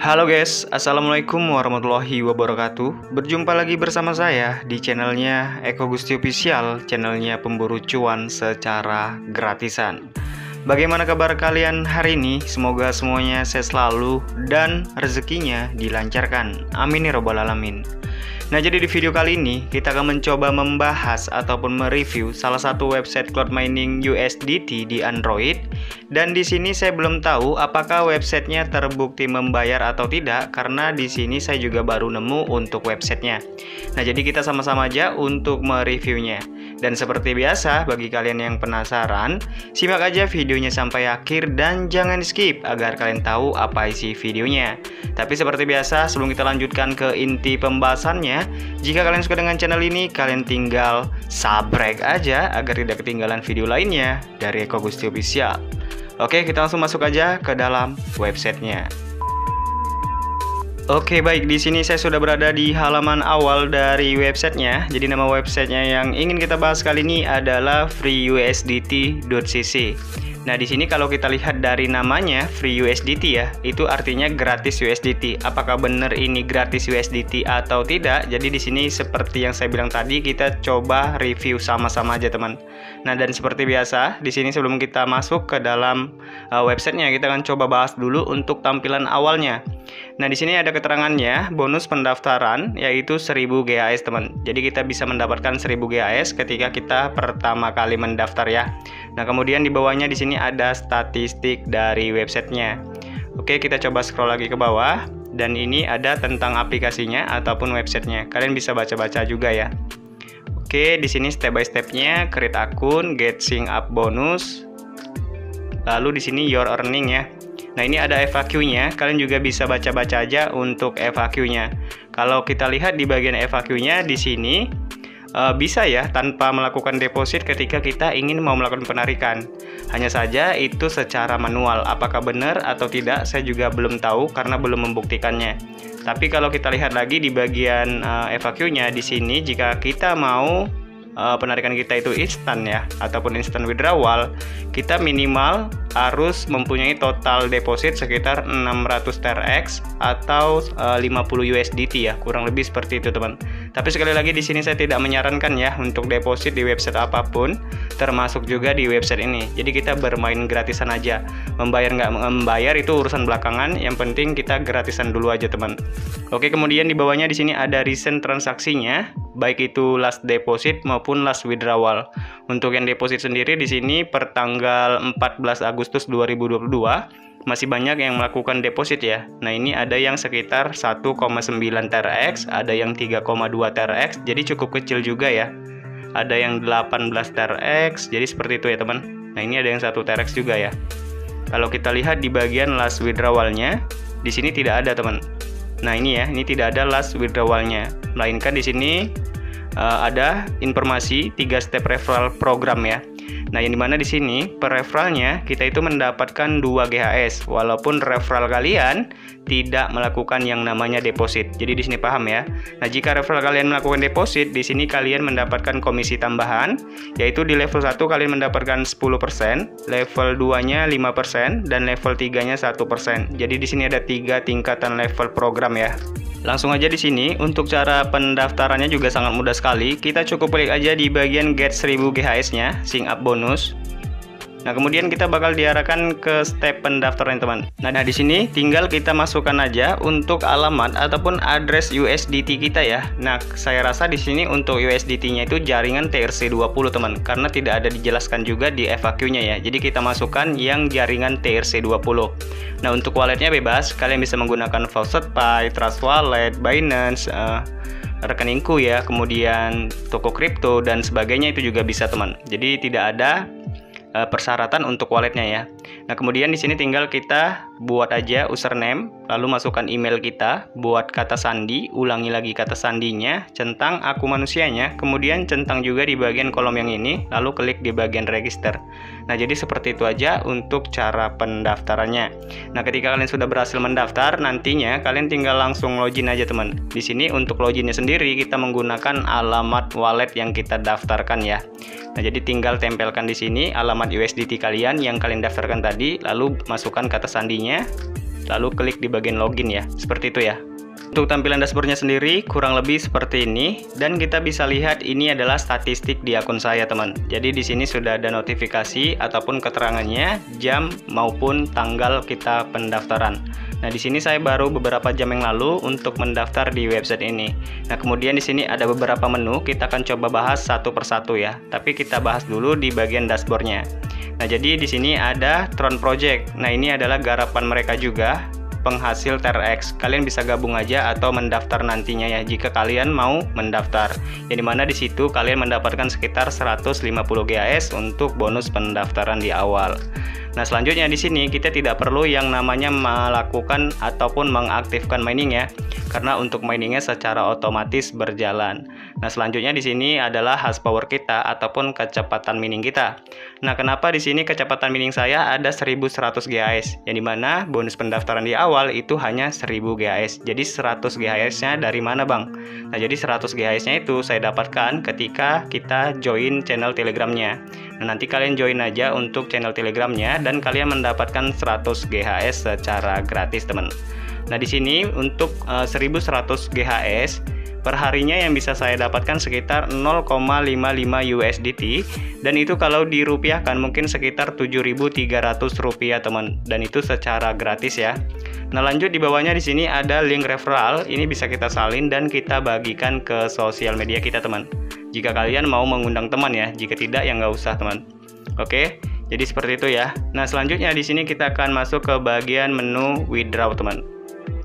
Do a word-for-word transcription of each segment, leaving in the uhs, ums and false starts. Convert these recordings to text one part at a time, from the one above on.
Halo guys, assalamualaikum warahmatullahi wabarakatuh. Berjumpa lagi bersama saya di channelnya Eko Gustio Official, channelnya pemburu cuan secara gratisan. Bagaimana kabar kalian hari ini? Semoga semuanya sehat selalu dan rezekinya dilancarkan. Amin ya robbal alamin. Nah, jadi di video kali ini kita akan mencoba membahas ataupun mereview salah satu website cloud mining U S D T di Android. Dan di sini saya belum tahu apakah websitenya terbukti membayar atau tidak, karena di sini saya juga baru nemu untuk websitenya. Nah, jadi kita sama-sama aja untuk mereviewnya. Dan seperti biasa, bagi kalian yang penasaran, simak aja videonya sampai akhir dan jangan skip agar kalian tahu apa isi videonya. Tapi seperti biasa, sebelum kita lanjutkan ke inti pembahasannya, jika kalian suka dengan channel ini, kalian tinggal subscribe aja agar tidak ketinggalan video lainnya dari Eko Gustio Official. Oke, kita langsung masuk aja ke dalam websitenya. Oke, baik, di sini saya sudah berada di halaman awal dari websitenya. Jadi nama websitenya yang ingin kita bahas kali ini adalah free u s d t dot c c. Nah, di sini kalau kita lihat dari namanya Free U S D T ya, itu artinya gratis U S D T. Apakah benar ini gratis U S D T atau tidak? Jadi di sini seperti yang saya bilang tadi, kita coba review sama-sama aja, teman. Nah, dan seperti biasa, di sini sebelum kita masuk ke dalam uh, websitenya, kita akan coba bahas dulu untuk tampilan awalnya. Nah, di sini ada keterangannya, bonus pendaftaran yaitu seribu G H S, teman. Jadi kita bisa mendapatkan seribu G H S ketika kita pertama kali mendaftar ya. Nah, kemudian di bawahnya di sini ini ada statistik dari websitenya. Oke, kita coba scroll lagi ke bawah, dan ini ada tentang aplikasinya ataupun websitenya. Kalian bisa baca-baca juga ya. Oke, di sini step by stepnya, create akun, get sync up bonus, lalu di sini your earning ya. Nah, ini ada F A Q-nya, kalian juga bisa baca-baca aja untuk F A Q-nya. Kalau kita lihat di bagian F A Q-nya di sini, Uh, bisa ya tanpa melakukan deposit ketika kita ingin mau melakukan penarikan. Hanya saja itu secara manual. Apakah benar atau tidak saya juga belum tahu karena belum membuktikannya. Tapi kalau kita lihat lagi di bagian uh, F A Q-nya di sini, jika kita mau uh, penarikan kita itu instan ya ataupun instant withdrawal, kita minimal harus mempunyai total deposit sekitar enam ratus T R X atau uh, lima puluh U S D T ya, kurang lebih seperti itu, teman. Tapi sekali lagi di sini saya tidak menyarankan ya untuk deposit di website apapun, termasuk juga di website ini. Jadi kita bermain gratisan aja. Membayar nggak membayar itu urusan belakangan. Yang penting kita gratisan dulu aja, teman. Oke, kemudian di bawahnya di sini ada recent transaksinya, baik itu last deposit maupun last withdrawal. Untuk yang deposit sendiri di sini per tanggal empat belas Agustus dua ribu dua puluh dua. Masih banyak yang melakukan deposit ya. Nah, ini ada yang sekitar satu koma sembilan T R X, ada yang tiga koma dua T R X, jadi cukup kecil juga ya. Ada yang delapan belas T R X, jadi seperti itu ya, teman. Nah, ini ada yang satu T R X juga ya. Kalau kita lihat di bagian last withdrawal-nya, di sini tidak ada, teman. Nah, ini ya, ini tidak ada last withdrawal-nya. Melainkan di sini uh, ada informasi tiga step referral program ya. Nah, yang dimana di sini per referralnya kita itu mendapatkan dua G H S walaupun referral kalian tidak melakukan yang namanya deposit. Jadi di sini paham ya. Nah, jika referral kalian melakukan deposit, di sini kalian mendapatkan komisi tambahan, yaitu di level satu kalian mendapatkan sepuluh persen, level dua-nya lima persen, dan level tiga-nya satu persen. Jadi di sini ada tiga tingkatan level program ya. Langsung aja di sini untuk cara pendaftarannya juga sangat mudah sekali. Kita cukup klik aja di bagian get seribu G H S-nya, sync up bonus. Nah, kemudian kita bakal diarahkan ke step pendaftaran, teman. Nah, nah di sini tinggal kita masukkan aja untuk alamat ataupun address U S D T kita ya. Nah, saya rasa di sini untuk U S D T-nya itu jaringan T R C dua puluh, teman, karena tidak ada dijelaskan juga di F A Q-nya ya. Jadi kita masukkan yang jaringan T R C dua puluh. Nah, untuk walletnya bebas, kalian bisa menggunakan FaucetPay, Trust Wallet, Binance, uh, Rekeningku ya, kemudian toko kripto dan sebagainya itu juga bisa, teman. Jadi tidak ada persyaratan untuk walletnya ya. Nah, kemudian di sini tinggal kita buat aja username, lalu masukkan email kita, buat kata sandi, ulangi lagi kata sandinya, centang aku manusianya, kemudian centang juga di bagian kolom yang ini, lalu klik di bagian register. Nah, jadi seperti itu aja untuk cara pendaftarannya. Nah, ketika kalian sudah berhasil mendaftar, nantinya kalian tinggal langsung login aja, teman. Di sini untuk loginnya sendiri kita menggunakan alamat wallet yang kita daftarkan ya. Nah, jadi tinggal tempelkan di sini alamat U S D T kalian yang kalian daftarkan tadi, lalu masukkan kata sandinya, lalu klik di bagian login ya, seperti itu ya. Untuk tampilan dashboardnya sendiri kurang lebih seperti ini, dan kita bisa lihat ini adalah statistik di akun saya teman. Jadi di sini sudah ada notifikasi ataupun keterangannya, jam maupun tanggal kita pendaftaran. Nah di sini saya baru beberapa jam yang lalu untuk mendaftar di website ini. Nah kemudian di sini ada beberapa menu, kita akan coba bahas satu persatu ya. Tapi kita bahas dulu di bagian dashboardnya. Nah jadi di sini ada Tron Project. Nah ini adalah garapan mereka juga, penghasil T R X. Kalian bisa gabung aja atau mendaftar nantinya ya, jika kalian mau mendaftar. Yang dimana di situ kalian mendapatkan sekitar seratus lima puluh G H S untuk bonus pendaftaran di awal. Nah selanjutnya di sini kita tidak perlu yang namanya melakukan ataupun mengaktifkan mining ya, karena untuk miningnya secara otomatis berjalan. Nah selanjutnya di sini adalah hash power kita ataupun kecepatan mining kita. Nah kenapa di sini kecepatan mining saya ada seribu seratus G H S, yang dimana bonus pendaftaran di awal itu hanya seribu G H S. Jadi seratus G H S-nya dari mana bang? Nah jadi seratus G H S-nya itu saya dapatkan ketika kita join channel Telegramnya. Nah nanti kalian join aja untuk channel Telegramnya, dan kalian mendapatkan seratus G H S secara gratis teman. Nah di sini untuk uh, seribu seratus G H S perharinya yang bisa saya dapatkan sekitar nol koma lima lima U S D T, dan itu kalau dirupiahkan mungkin sekitar tujuh ribu tiga ratus rupiah teman, dan itu secara gratis ya. Nah lanjut di bawahnya di sini ada link referral, ini bisa kita salin dan kita bagikan ke sosial media kita teman. Jika kalian mau mengundang teman ya, jika tidak ya nggak usah teman. Oke. Jadi seperti itu ya. Nah selanjutnya di sini kita akan masuk ke bagian menu withdraw teman.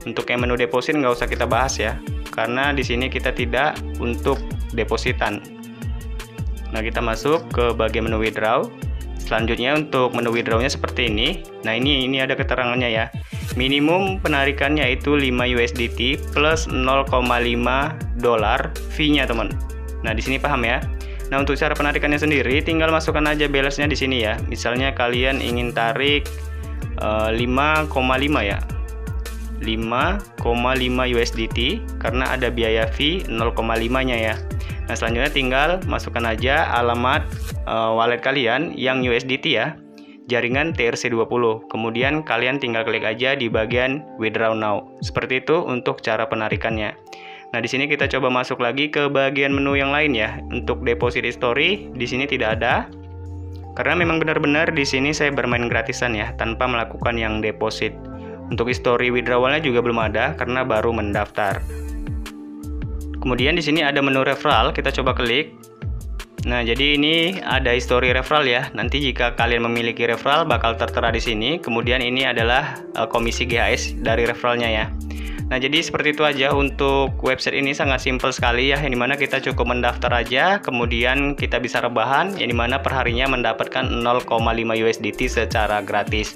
Untuk yang menu deposit nggak usah kita bahas ya, karena di sini kita tidak untuk depositan. Nah kita masuk ke bagian menu withdraw. Selanjutnya untuk menu withdrawnya seperti ini. Nah ini ini ada keterangannya ya. Minimum penarikannya itu lima U S D T plus nol koma lima dolar fee-nya teman. Nah di sini paham ya. Nah untuk cara penarikannya sendiri tinggal masukkan aja balance-nya di sini ya. Misalnya kalian ingin tarik lima koma lima ya, lima koma lima U S D T, karena ada biaya fee nol koma lima nya ya. Nah selanjutnya tinggal masukkan aja alamat uh, wallet kalian yang U S D T ya, jaringan T R C dua puluh. Kemudian kalian tinggal klik aja di bagian withdraw now. Seperti itu untuk cara penarikannya. Nah, di sini kita coba masuk lagi ke bagian menu yang lain ya. Untuk deposit history di sini tidak ada, karena memang benar-benar di sini saya bermain gratisan ya, tanpa melakukan yang deposit. Untuk history withdrawalnya juga belum ada, karena baru mendaftar. Kemudian di sini ada menu referral, kita coba klik. Nah, jadi ini ada history referral ya. Nanti jika kalian memiliki referral bakal tertera di sini. Kemudian ini adalah komisi G H S dari referralnya ya. Nah jadi seperti itu aja untuk website ini, sangat simple sekali ya, yang dimana kita cukup mendaftar aja, kemudian kita bisa rebahan, yang dimana perharinya mendapatkan nol koma lima U S D T secara gratis.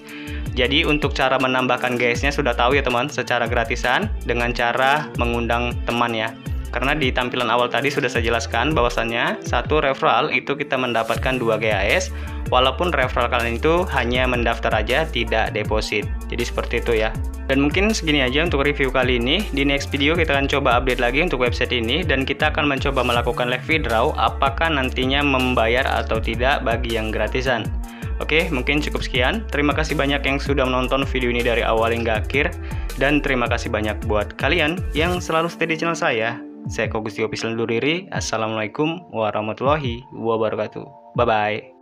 Jadi untuk cara menambahkan G H S-nya sudah tahu ya teman, secara gratisan dengan cara mengundang teman ya. Karena di tampilan awal tadi sudah saya jelaskan bahwasannya satu referral itu kita mendapatkan dua G H S, walaupun referral kalian itu hanya mendaftar aja, tidak deposit. Jadi seperti itu ya. Dan mungkin segini aja untuk review kali ini. Di next video kita akan coba update lagi untuk website ini, dan kita akan mencoba melakukan live withdraw apakah nantinya membayar atau tidak bagi yang gratisan. Oke, mungkin cukup sekian. Terima kasih banyak yang sudah menonton video ini dari awal hingga akhir, dan terima kasih banyak buat kalian yang selalu stay di channel saya. Saya Eko Gustio Official undur diri. Assalamualaikum warahmatullahi wabarakatuh. Bye-bye.